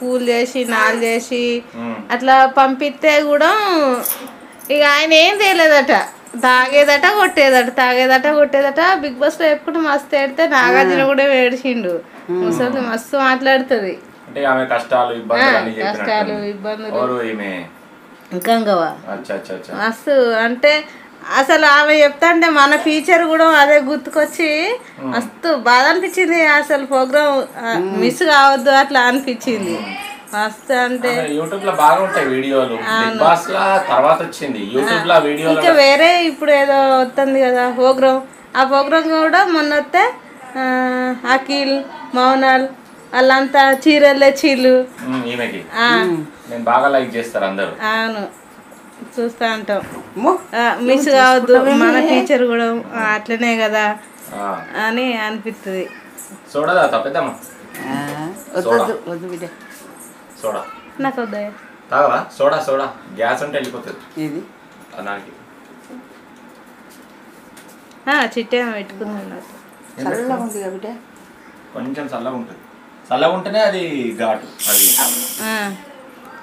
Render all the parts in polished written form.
Cool చేసి నాల్ చేసి అట్లా పంపితే కూడా ఇక ఆయన ఏం చేయలేదట, తాగేదట కొట్టేదట బిగ్ బాస్ లో చెప్పుకుంటే మస్తు ఏడితే నాగార్జున కూడా ఏడిచిండు. ముసలి మస్తు మాట్లాడుతుంది కష్టాలు ఇబ్బందులు గంగవా మస్తు అంటే అసలు ఆమె చెప్తా అంటే మన ఫ్యూచర్ కూడా అదే గుర్తుకొచ్చి మస్తు బాధ అనిపించింది. అసలు ప్రోగ్రామ్ మిస్ కావద్దు అట్లా అనిపించింది మస్తు. అంటే యూట్యూబ్ లో బాగా ఉంటాయి వీడియోలు, బిగ్ బాస్ లా తర్వాత వచ్చింది యూట్యూబ్ లో వీడియోలు. ఇంకా వేరే ఇప్పుడు ఏదో వస్తుంది కదా ప్రోగ్రామ్, ఆ ప్రోగ్రామ్ కూడా మొన్న వస్తే అఖిల్ మౌనాల్ వాళ్ళంతా చీరలే చీలు అవును చూస్తా ఉంటాం. మిస్ కావద్దు మన టీచర్ కూడా అట్లనే కదా అని అనిపిస్తుంది. నాకు చిట్టే పెట్టుకుంది కొంచెం చల్లగా ఉంటుంది, చల్లగా ఉంటేనే అది ఘాటు అది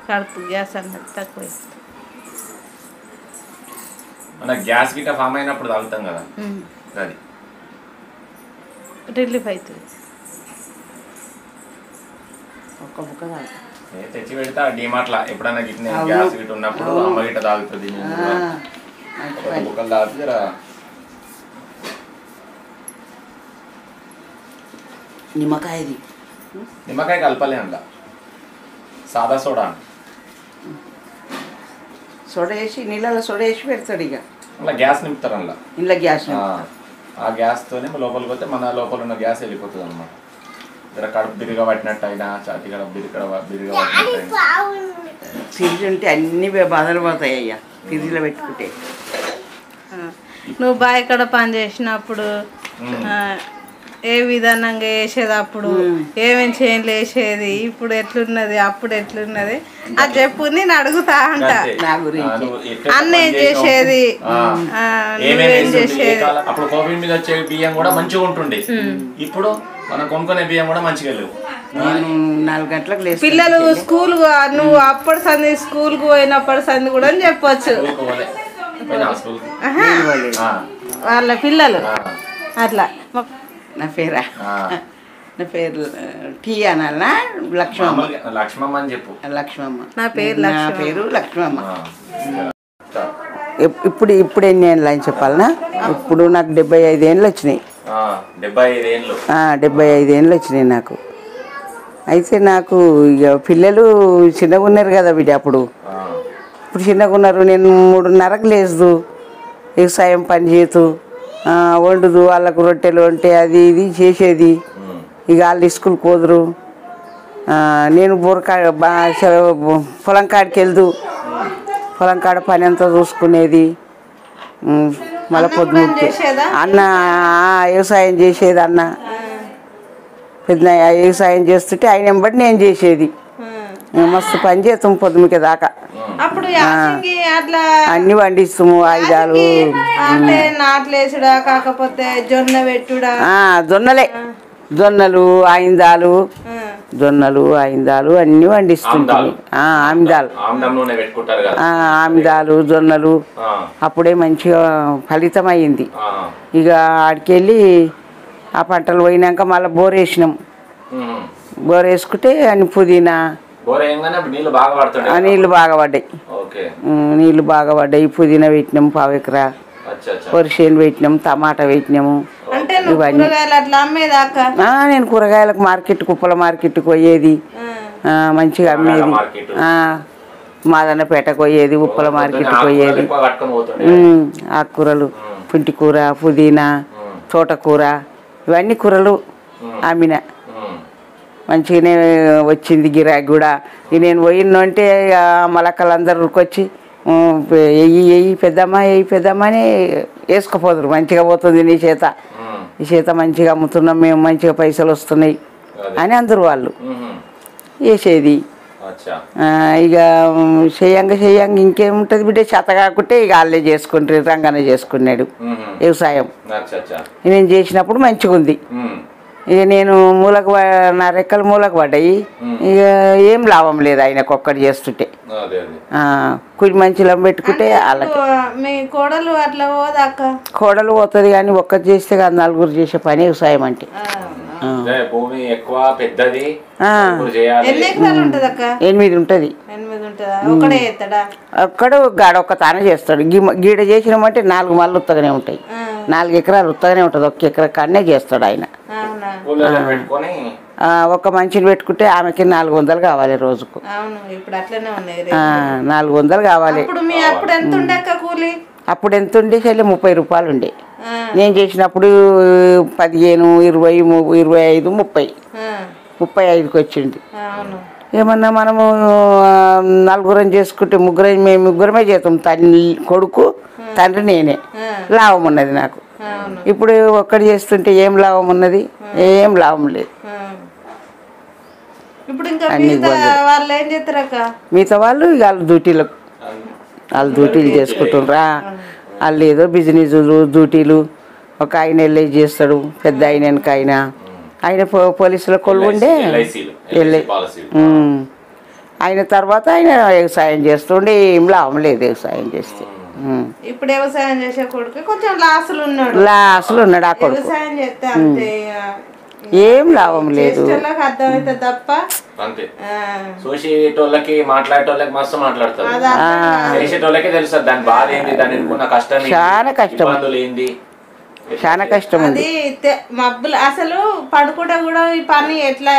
కడుపు గ్యాస్ అన్నది తక్కువ మన గ్యాస్ గిట్ట ఫామ్ అయినప్పుడు తాగుతాం కదా అది రిలీఫ్ అవుతుంది. ఒక్క బుక్క తెచ్చి పెడతా డీమార్ట్లా ఎప్పుడైనా గిట్నే గ్యాస్ గిట్ట ఉన్నప్పుడు అమ్మ గిట్ట తాగుతుంది బుక్కలు తాగుతుంది. నిమ్మకాయది నిమ్మకాయ కలపలే అంట, సాదా సోడా సోడేసి నీళ్ళలో సోడేసి పెడతాడు. ఇక అలా గ్యాస్ నింపుతారు అందులో, ఇంట్లో గ్యాస్ ఆ గ్యాస్తోనే లోపలికి పోతే మన లోపల ఉన్న గ్యాస్ వెళ్ళిపోతుంది అన్నమాట. ఇక్కడ కడుపు బిరుగా పట్టినట్టు అయినా చాటి కడుపు బిరుగా పట్టినట్టు ఫ్రిడ్జ్ ఉంటే అన్ని బాధలు పోతాయి అయ్యా ఫ్రిడ్జ్లో పెట్టుకుంటే. నువ్వు బాయ్ ఇక్కడ పని చేసినప్పుడు ఏ విధానంగా వేసేది, అప్పుడు ఏమేమి చేంజ్ వేసేది, ఇప్పుడు ఎట్లున్నది అప్పుడు ఎట్లున్నది అది చెప్పు. నేను అడుగుతా అంట అన్న ఏం చేసేది నువ్వేం చేసేది. అప్పుడు కోవిడ్ మీద వచ్చే బియ్యం కూడా మంచిగా ఉంటుండే, ఇప్పుడు మనం కొనుక్కునే బియ్యం కూడా మంచిగా లేవు. పిల్లలు స్కూల్ నువ్వు అప్పటి సంది స్కూల్ కు పోయినప్పటి సంది కూడా అని చెప్పొచ్చు వాళ్ళ పిల్లలు అట్లా. నా పేరు టీ అనాలనా లక్ష్మమ్మ అని చెప్పు. నా పేరు లక్ష్మమ్మ. ఇప్పుడు ఎన్ని ఏళ్ళు అని చెప్పాలనా? ఇప్పుడు నాకు 75 ఏళ్ళు వచ్చినాయి. 75 ఏళ్ళు వచ్చినాయి నాకు. అయితే నాకు ఇక పిల్లలు చిన్నగా ఉన్నారు కదా వీటి, ఇప్పుడు చిన్నగా ఉన్నారు. నేను 3:30కు లేచదు, వ్యవసాయం పని చేతు వండుదు, వాళ్ళకు రొట్టెలు వంటే అది ఇది చేసేది. ఇక వాళ్ళు స్కూల్కి పోదురు, నేను పొలం కాడికి వెళ్దు, పొలం కాడ పని అంతా చూసుకునేది. మళ్ళీ పొద్దు అన్న వ్యవసాయం చేసేది, అన్న పెద్ద వ్యవసాయం చేస్తుంటే ఆయన వెంబడి నేను చేసేది. మస్తు పని చేస్తాం పొద్దుకే దాకా, అన్ని పండిస్తాము ఆయుధాలు జొన్నలు ఆయుధాలు అన్ని పండిస్తుంటాము. ఆమిదాలు జొన్నలు అప్పుడే మంచిగా ఫలితం అయింది. ఇక ఆడికెళ్ళి ఆ పంటలు పోయినాక మళ్ళీ బోర్ వేసినాం. బోర్ వేసుకుంటే అన్ని పుదీనా నీళ్ళు బాగా పడ్డాయి. పుదీనా పెట్టినాము, పావెకర పొరిసేలు పెట్టినాము, టమాటా పెట్టినాము. ఇవన్నీ నేను కూరగాయలకు మార్కెట్ కుప్పల మార్కెట్కి పోయేది, మంచిగా అమ్మేది. మాదన్నపేటకు పోయేది, ఉప్పల మార్కెట్కి పోయేది. ఆకుకూరలు పుంటికూర, పుదీనా, తోటకూర ఇవన్నీ కూరలు అమ్మిన. మంచిగానే వచ్చింది గిరాకీ కూడా. నేను పోయినంటే మలక్కలందరూ ఉరికొచ్చి ఎయ్యి పెద్దమ్మని వేసుకుపోదురు. మంచిగా పోతుంది నీ చేత మంచిగా అమ్ముతున్నాం మేము, మంచిగా పైసలు వస్తున్నాయి అని అందరు వాళ్ళు వేసేది. ఇక చేయంగా ఇంకేముంటుంది బిడ్డ, చేత కాకుంటే ఇక వాళ్ళే చేసుకుంటారు. రంగానే చేసుకున్నాడు వ్యవసాయం. నేను చేసినప్పుడు మంచిగా ఉంది, నేను మూలక నా రెక్కల మూలక పడ్డాయి ఇక ఏం లాభం లేదు ఆయనకు ఒక్కటి చేస్తుంటే అదే అదే ఆ కుడి మంచిలం పెట్టుకుంటే అలాగే మీ కోడలు అట్లా పోదాక కోడలు పోతది కానీ ఒక్కటి చేస్తే కాదు నలుగురు చేసే పని ఉసాయం అంటే ఆ అంటే భూమి ఎక్కువ పెద్దది నలుగురు చేయాలి ఎన్ని ఎకరాలు ఉంటది అక్క 8 ఉంటది 8 ఉంటదా ఒకడే చేస్తాడా ఒక్కడు గాడ ఒక్క తానే చేస్తాడు గీడ చేసినమంటే నాలుగు మళ్ళలు ఉత్తగానే ఉంటాయి 4 ఎకరాలు ఉత్తగానే ఉంటది ఒక్క ఎకరా కన్నే చేస్తాడు ఆయన మనిషిని పెట్టుకుంటే ఆమెకి 400 కావాలి రోజుకు 400 కావాలి అప్పుడు ఎంత ఉండేసరి 30 రూపాయలు ఉండే నేను చేసినప్పుడు 15, 20, 25, 30, 35కి వచ్చింది ఏమన్నా మనము నలుగురం చేసుకుంటే ముగ్గురమే చేస్తాం తల్లి కొడుకు తండ్రి నేనే లాభం ఉన్నది నాకు ఇప్పుడు ఒక్కడి చేస్తుంటే ఏం లాభం ఉన్నది ఏం లాభం లేదు ఇప్పుడు ఇంకా మిగతా వాళ్ళు ఏం చేస్తారక మిగతా వాళ్ళు వాళ్ళ డ్యూటీలు చేసుకుంటున్నారా వాళ్ళు ఏదో బిజినెస్ డ్యూటీలు ఒక ఆయన ఎల్ఐ చేస్తాడు పెద్ద ఆయన పోలీసుల కొలువు ఉండే ఎల్ఐ ఆయన తర్వాత ఆయన వ్యవసాయం చేస్తుండే ఏం లాభం లేదు వ్యవసాయం చేస్తే ఇప్పుడు వ్యవసాయం చేసే కొడుకు కొంచెం లాసులు ఉన్నాడు ఆ కొడుకు ఏం లాభం లేదు తప్ప చాలా కష్టం చాలా కష్టం ఉంది మబ్బులు అసలు పడుకుంటే కూడా ఈ పని ఎట్లా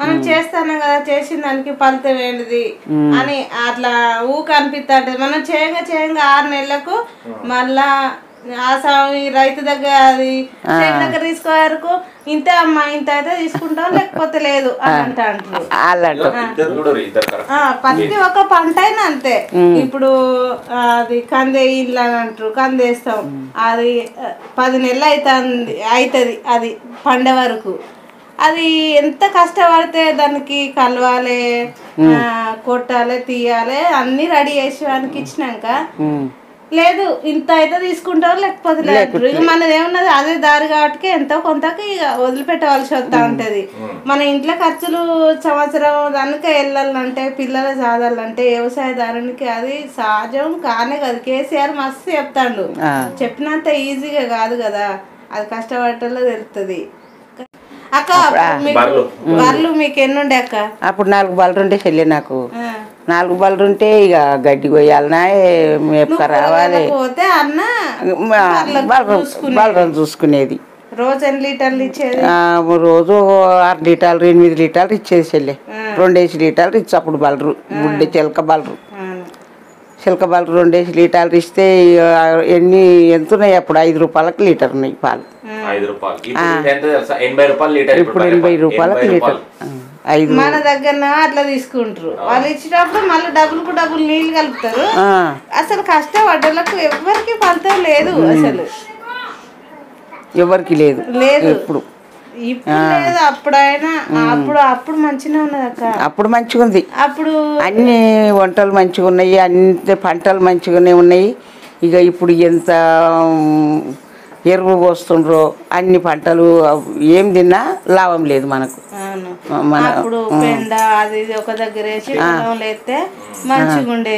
మనం చేస్తాను కదా చేసిన దానికి ఫలితం ఏంటిది అని అట్లా ఊక అనిపిస్తుంది మనం చేయంగా 6 నెలలకు మళ్ళా ఆ సామి రైతు దగ్గర అది దగ్గర తీసుకో వరకు ఇంత అమ్మా ఇంత అయితే తీసుకుంటాం లేకపోతే లేదు అని అంటారు ప్రతి ఒక్క పంట అయినా అంతే ఇప్పుడు అది కందే ఇల్లు అని అంటారు కందేస్తాం అది 10 నెలలు అవుతుంది అది పండే వరకు అది ఎంత కష్టపడితే దానికి కలవాలి కొట్టాలి తీయాలి అన్ని రెడీ చేసి వానికి ఇచ్చినాక లేదు ఇంత అయితే తీసుకుంటారు లేకపోతే లేదు మనది ఏమన్నది అదే దారి కాబట్టి ఎంతో కొంతకి వదిలిపెట్టవలసి వస్తూ ఉంటుంది మన ఇంట్లో ఖర్చులు సంవత్సరం దానికే వెళ్ళాలంటే పిల్లలు చదవాలంటే వ్యవసాయదారునికి అది సహజం కానే కదా కేసీఆర్ మస్తు చెప్తాడు చెప్పినంత ఈజీగా కాదు కదా అది కష్టపడటంలో తెలుస్తుంది అక్క బళ్ళు మీకు ఎన్నుండే అక్క అప్పుడు 4 బళ్ళు ఉంటే చెల్లి నాకు 4 బళ్ళు ఉంటే ఇక గడ్డి కొయ్యాలన్నా మేపక రావాలి బలరం చూసుకునేది రోజు 8 లీటర్లు ఇచ్చేది రోజు 6 లీటర్లు 8 లీటర్లు ఇచ్చేది చెల్లి 2 లీటర్లు ఇచ్చి అప్పుడు బలరు గుడ్డ చిలక బలరు 2 లీటర్లు ఇస్తే ఎంత ఉన్నాయి అప్పుడు 5 రూపాయలకు లీటర్ ఉన్నాయి పాలు 80 రూపాయలు లీటర్ మన దగ్గర అట్లా తీసుకుంటారు వాళ్ళు ఇచ్చినప్పుడు మళ్ళీ డబ్బులు నీళ్లు కలుపుతారు అసలు కష్టపడ్డలకు ఎవరికి ఫలితం లేదు అసలు ఎవరికి లేదు ఇప్పుడు అప్పుడైనా అప్పుడు మంచిగా ఉన్నది అక్క అప్పుడు మంచిగా ఉంది అప్పుడు అన్ని వంటలు మంచిగా ఉన్నాయి అన్ని పంటలు మంచిగానే ఉన్నాయి ఇక ఇప్పుడు ఎంత ఎరువు పోస్తుండ్రో అన్ని పంటలు ఏం తిన్నా లాభం లేదు మనకు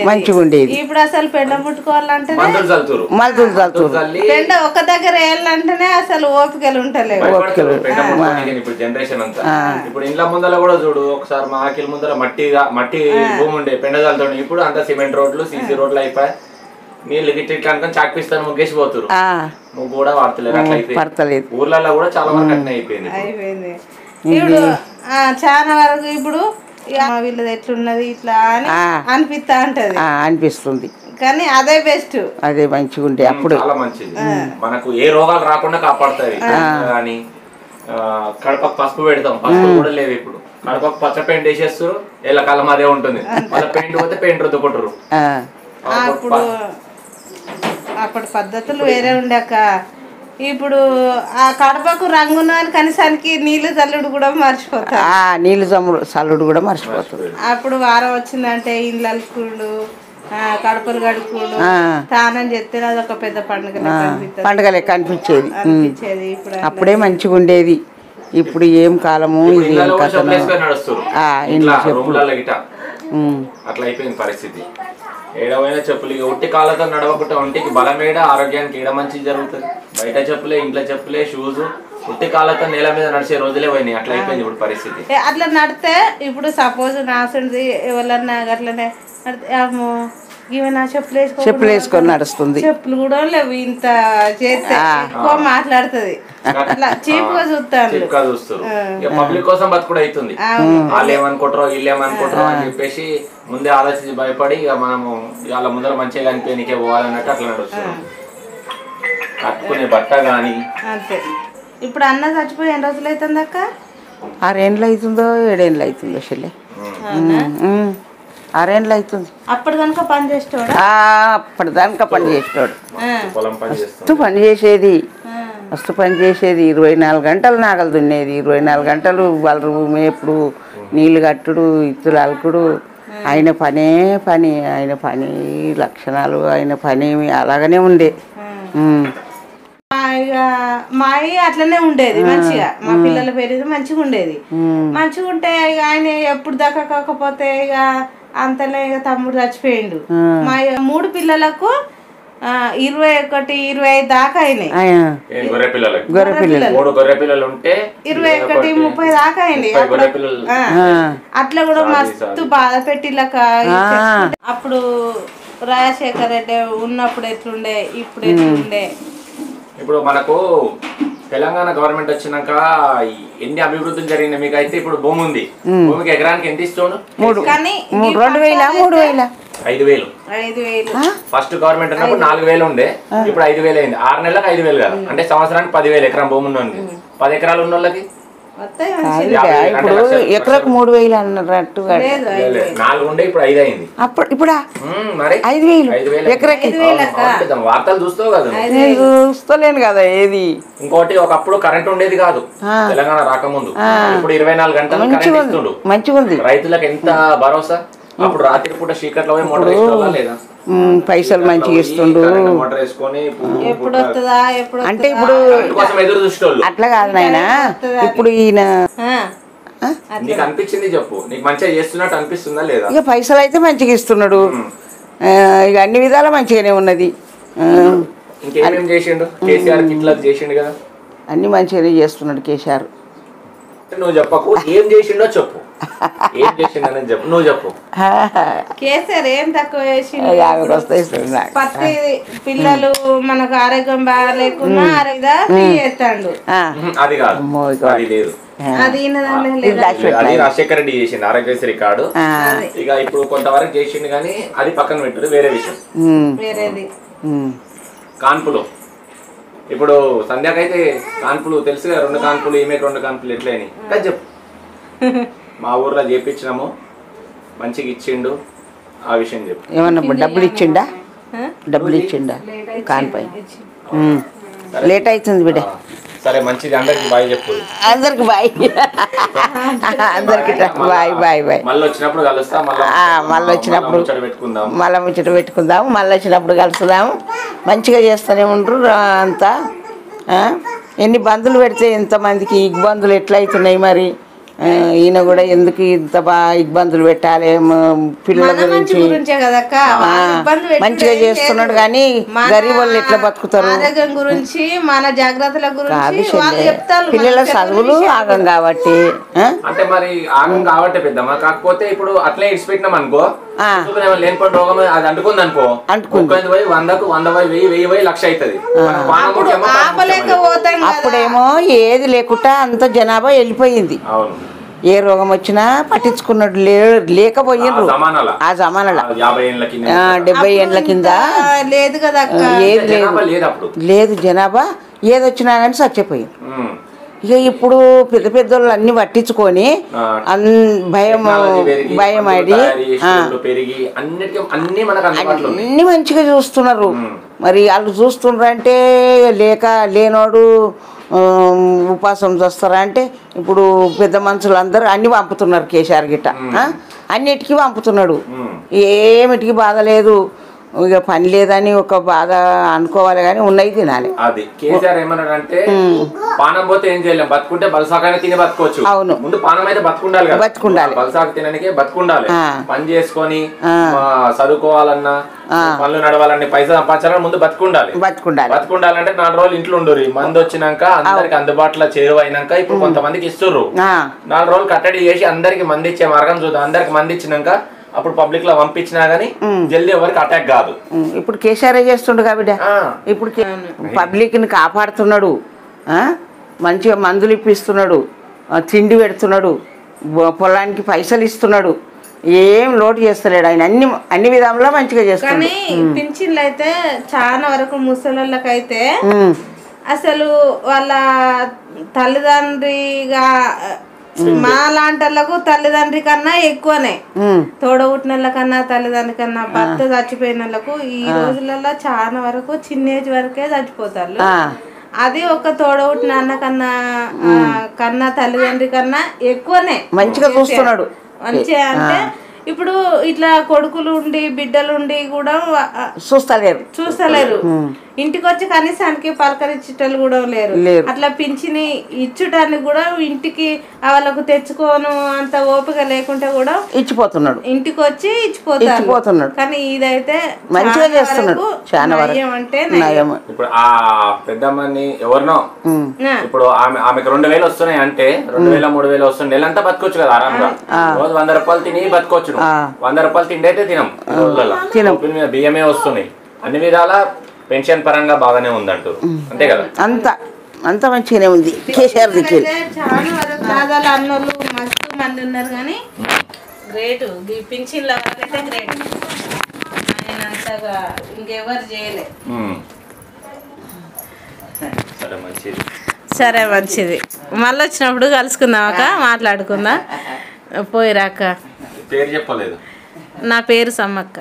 మంచిగా ఉండేది ఇప్పుడు అసలు పెండ ముట్టుకోవాలంటే మందులు చల్లుతురు పెండ ఒక దగ్గర వేయాలంటేనే అసలు ఓపికలు ఉంటలేదు ఇప్పుడు ఇంట్లో ముందర కూడా చూడు ఒకసారి మా ఆకిల ముందర మట్టి భూమి ఉండే పెండ చల్లుతుండే ఇప్పుడు అంతా సిమెంట్ రోడ్లు సీసీ రోడ్లు అయిపోయాయి చాలా వరకు ఇప్పుడు వీళ్ళది ఎట్లున్నది ఇట్లా అని అనిపిస్తుంది కానీ అదే బెస్ట్ అదే మంచిగా ఉంటే అప్పుడు మనకు ఏ రోగాలు రాకుండా కాపాడుతాయి కానీ కడపకు పసుపు పెడతాం పసుపు కూడా లేవు ఇప్పుడు కడపకు పచ్చ పెయింట్ వేసేస్తారు ఇలా కాలం అదే ఉంటుంది వాళ్ళ పెయింట్ పోతే పెయింట్ రుద్దుకుంటారు అప్పుడు పద్ధతులు వేరే ఉండక ఇప్పుడు ఆ కడపకు రంగున కనీసానికి నీళ్లు చల్లుడు కూడా మర్చిపోతారు నీళ్లు చల్లుడు కూడా మర్చిపోతారు అప్పుడు వారం వచ్చిందంటే ఇండ్లు అలుకుడు కడపలు కడుకుడు స్నానం చేస్తే అది ఒక పెద్ద పండుగ కనిపించేది అప్పుడే మంచిగా ఉండేది ఇప్పుడు ఏం కాలము ఇది కథన ఆ ఇట్లా రూములలో గిట అట్లా అయిపోయిన పరిస్థితి ఏడవైనా చెప్పులు ఉట్టి కాళ్ళతో నడవకుండా ఒంటికి బలమేడ ఆరోగ్యానికి ఏడ మంచి జరుగుతుంది బయట చెప్పులే ఇంట్లో చెప్పులే షూస్ ఉట్టి కాళ్ళతో నేల మీద నడిచే రోజులే పోయినాయి అట్లా అయిపోయింది ఇప్పుడు పరిస్థితి అట్లా నడితే ఇప్పుడు సపోజ్ నాసండి ఎవరన్నా అట్లనే నడితే చెప్పులు వేసుకొని నడుస్తుంది చెప్పులు కూడా లేవు ఇంత చేస్తే ఎక్కువ మాట్లాడుతుంది అట్లా చీప్ గా చూస్తాను పబ్లిక్ కోసం బతుకుడు అవుతుంది వాళ్ళు ఏమనుకుంటారో వీళ్ళు ఏమనుకుంటారో అని చెప్పేసి ముందే ఆలోచించి భయపడి ఇక మనము వాళ్ళ ముందర మంచిగా అనిపి నీకే పోవాలన్నట్టు అట్లా నడుస్తుంది కట్టుకునే బట్ట గానీ అంతే ఇప్పుడు అన్న చచ్చిపోయి ఎన్ని రోజులు అవుతుంది అక్క 6 ఏళ్ళు అవుతుందో 7 ఏళ్ళు అవుతుందో చెల్లె 6 ఏళ్ళు అవుతుంది అప్పటిదాకా పని చేసేవాడు అప్పటిదాకా పని చేసేవాడు మస్తు పని చేసేది మస్తు పని చేసేది 24 గంటలు నాగలు దున్నేది 24 గంటలు వాళ్ళ మేపుడు నీళ్లు కట్టుడు ఇత్తులు అలకుడు ఆయన పనే పని ఆయన పని లక్షణాలు ఆయన పని అలాగనే ఉండే మా అయ్య అట్లనే ఉండేది మంచిగా మా పిల్లల పేరు మంచిగా ఉండేది మంచిగా ఉంటే ఇక ఆయన ఎప్పుడు దాకా కాకపోతే ఇక అంతలో ఇక తమ్ముడు చచ్చిపోయిండు మా 3 పిల్లలకు 21, 25 దాకా అయినాయి 21, 30 దాకా అయినాయి అట్లా కూడా మస్తు బాధ పెట్టిలక అప్పుడు రాజశేఖర రెడ్డి ఉన్నప్పుడు ఎట్లుండే ఇప్పుడు ఎట్లుండే ఇప్పుడు మనకు తెలంగాణ గవర్నమెంట్ వచ్చినాక ఎన్ని అభివృద్ధులు జరిగిన మీకు అయితే ఇప్పుడు భూమి ఉంది భూమికి ఎకరానికి ఎంత ఇస్తాను 5,000 ఫస్ట్ గవర్నమెంట్ అన్నప్పుడు 4,000 ఉండే ఇప్పుడు 5,000 అయింది 6 నెలలకు 5,000 కదా అంటే సంవత్సరానికి 10,000 ఎకరం భూమి ఉన్నది 10 ఎకరాలు ఉన్న వాళ్ళకి ఎకరకు 3,000 అన్నట్టు 4 ఉండే ఇప్పుడు 5 అయింది అప్పుడు ఇప్పుడు మరి 5,000 వార్తలు చూస్తలేను కదా ఏది ఇంకోటి ఒకప్పుడు కరెంట్ ఉండేది కాదు తెలంగాణ రాకముందు ఇప్పుడు 24 గంటలు కరెంట్ ఇస్తుండు మంచిగా ఉంది రైతులకు ఎంత భరోసా అప్పుడు రాత్రి పూట చీకట్లో పోయి మోటార్ వేసుకోవాలా లేదా పైసలు మంచిగా ఇస్తుండు మోటార్ వేసుకొని అంటే ఇప్పుడు అట్లా కాదు నాయన ఇప్పుడు ఈయన అనిపించింది చెప్పు నీకు మంచిగా చేస్తున్నట్టు అనిపిస్తుందా లేదా ఇక పైసలు అయితే మంచిగా ఇస్తున్నాడు ఇక అన్ని విధాల మంచిగానే ఉన్నది ఇంకేం చేసిండు కేసీఆర్ ఇట్లా చేసిండు కదా అన్ని మంచిగానే చేస్తున్నాడు కేసీఆర్ నువ్వు చెప్పకు ఏం చేసిండో చెప్పు ఏం చేసిండని చెప్పు నువ్వు చెప్పు కేసీఆర్ ఏం తక్కువ చేసిండు పత్తి పిల్లలు మనకు ఆరోగ్యం బాగాలేకున్నా చేస్తాడు అది కాదు అది లేదు అది రాజశేఖర రెడ్డి చేసిండు ఆరోగ్యశ్రీ కార్డు ఇక ఇప్పుడు కొంతవరకు చేసిండు కానీ అది పక్కన పెట్టారు వేరే విషయం వేరేది కాన్పులో ఇప్పుడు సంధ్యాకైతే కాన్పులు తెలుసు కదా 2 కాన్పులు ఈమె 2 కాన్పులు ఎట్లయినాయి కదా చెప్పు మా ఊర్లో చేపించినాము మంచిగా ఇచ్చిండు ఆ విషయం చెప్పు ఏమన్నా డబ్బులు ఇచ్చిండా కాన్పై లేట్ అవుతుంది బిడ్డ సరే మంచిది అందరికి బాయ్ చెప్పు అందరికి బాయ్ అందరికి బాయ్ బాయ్ బాయ్ మళ్ళీ వచ్చినప్పుడు కలుస్తాం మళ్ళీ వచ్చినప్పుడు ముచ్చట పెట్టుకుందాం మళ్ళీ వచ్చినప్పుడు కలుస్తాము మంచిగా చేస్తూనే ఉండరు అంతా ఎన్ని బంధువులు పెడితే ఎంతమందికి ఇబ్బందులు ఎట్లయితున్నాయి మరి ఈయన కూడా ఎందుకు ఇంత ఇబ్బందులు పెట్టాలి పిల్లల గురించి మంచిగా చేస్తున్నాడు కానీ గరీబ్ వాళ్ళు ఎట్లా బతుకుతారు పిల్లల చదువులు ఆగం కాబట్టి అంటే మరి ఆగం కాబట్టి పెద్దమ్మా కాకపోతే ఇప్పుడు అట్లే ఇచ్చిపెట్టినాం అనుకో లేనిపోయిన రోగం అది అంటుకుంది అనుకో పోయి 100కు 100 పోయి 1000 పోయి 1,00,000 అవుతుంది అప్పుడేమో ఏది లేకుండా అంత జనాభా వెళ్ళిపోయింది ఏ రోగం వచ్చినా పట్టించుకున్నాడు లేకపోయిండ్రు ఆ జమానాల 70 ఏళ్ళ కింద లేదు కదా ఏది లేదు జనాభా ఏది వచ్చినా కానీ చచ్చిపోయింది ఇక ఇప్పుడు పెద్ద పెద్దోళ్ళు అన్ని పట్టించుకొని భయం అడి అన్ని మంచిగా చూస్తున్నారు మరి వాళ్ళు చూస్తుండ్రంటే లేక లేనోడు ఉపాసం చేస్తారా అంటే ఇప్పుడు పెద్ద మనుషులు అందరూ అన్ని పంపుతున్నారు కేసీఆర్ గిట్ట అన్నిటికీ పంపుతున్నాడు ఏమిటికి బాధ లేదు పని లేదని ఒక బాధ అనుకోవాలి కానీ ఉన్నది తినాలి. అది కేజీఆర్ ఏమన్నారంటే పానం పోతే ఏం చేయలేం, బతుకుంటే బలసాకైనా తిని బతుకోవచ్చు. అవును, ముందు పానం అయితే బతుకుండాలి కదా, బతుకుండాలి. బలసాక తినడానికి బతుకుండాలి, పని చేసుకొని చదువుకోవాలన్నా పనులు నడవాలని పైసా సంపాదించాలని ముందు బతుకుండాలి. బతుకుండాలంటే నాలుగు రోజులు ఇంట్లో ఉండరు, మంది వచ్చినాక అందరికి అందుబాటులో చేరువైనాక ఇప్పుడు కొంతమందికి ఇస్తున్నారు, నాలుగు రోజులు కట్టడి చేసి అందరికి మంది ఇచ్చే మార్గం చూద్దాం. అందరికి మంది ఇచ్చినాక అప్పుడు పబ్లిక్ లో పంపించినా గానీ జల్దీ ఎవరికి అటాక్ కాదు. ఇప్పుడు కేసీఆర్ చేస్తుండు కాబట్టి ఇప్పుడు పబ్లిక్ ని కాపాడుతున్నాడు, మంచిగా మందులు ఇప్పిస్తున్నాడు, తిండి పెడుతున్నాడు, పొలానికి పైసలు ఇస్తున్నాడు, ఏం లోటు చేస్తలేడు ఆయన. అన్ని అన్ని విధంలో మంచిగా చేస్తాడు. పింఛన్లు అయితే చాలా వరకు ముసలిళ్ళకైతే అసలు వాళ్ళ తల్లిదండ్రిగా మా లాంటలకు తల్లిదండ్రి కన్నా ఎక్కువనే, తోడబుట్టిన కన్నా తల్లిదండ్రి కన్నా, భర్త చచ్చిపోయిన ఈ రోజులలో చాలా వరకు చిన్న ఏజ్ వరకే చచ్చిపోతారు. అది ఒక తోడబుట్టిన అన్న కన్నా తల్లిదండ్రి కన్నా ఎక్కువనే మంచిగా చూస్తున్నాడు. మంచిగా అంటే ఇప్పుడు ఇట్లా కొడుకులు ఉండి బిడ్డలుండి కూడా చూస్తలేరు, ఇంటికి వచ్చి కనీసానికి పలకరించేటోళ్ళు కూడా లేరు. అట్లా పింఛని ఇచ్చుటానికి కూడా ఇంటికి వాళ్ళకు తెచ్చుకోను అంత ఓపిక లేకుండా కూడా ఇచ్చిపోతున్నాడు, ఇంటికి వచ్చి ఇచ్చిపోతున్నాడు. కానీ ఇదైతే మంచిగా చేస్తున్నాడు. ఇప్పుడు ఆ పెద్దమ్మని ఎవరినో ఇప్పుడు ఆమెకు 2000 వస్తున్నాయి అంటే 2000 3000 వస్తున్నాయి, నెలంతా బతుకోవచ్చు కదా ఆరాంగా. రోజు 100 రూపాయలు తిని బతుకోవచ్చు. 100 రూపాయలు తిండి అయితే తినం, బియ్యమే వస్తున్నాయి. అన్ని విధాలా పెన్షన్ పరంగా బాగానే ఉందంటూ అంతే కదా, అంత మంచిగానే ఉంది. సరే మంచిది, మళ్ళీ వచ్చినప్పుడు కలుసుకుందాం అక్క, మాట్లాడుకుందాం. పోయిరాక నా పేరు సమ్మక్క.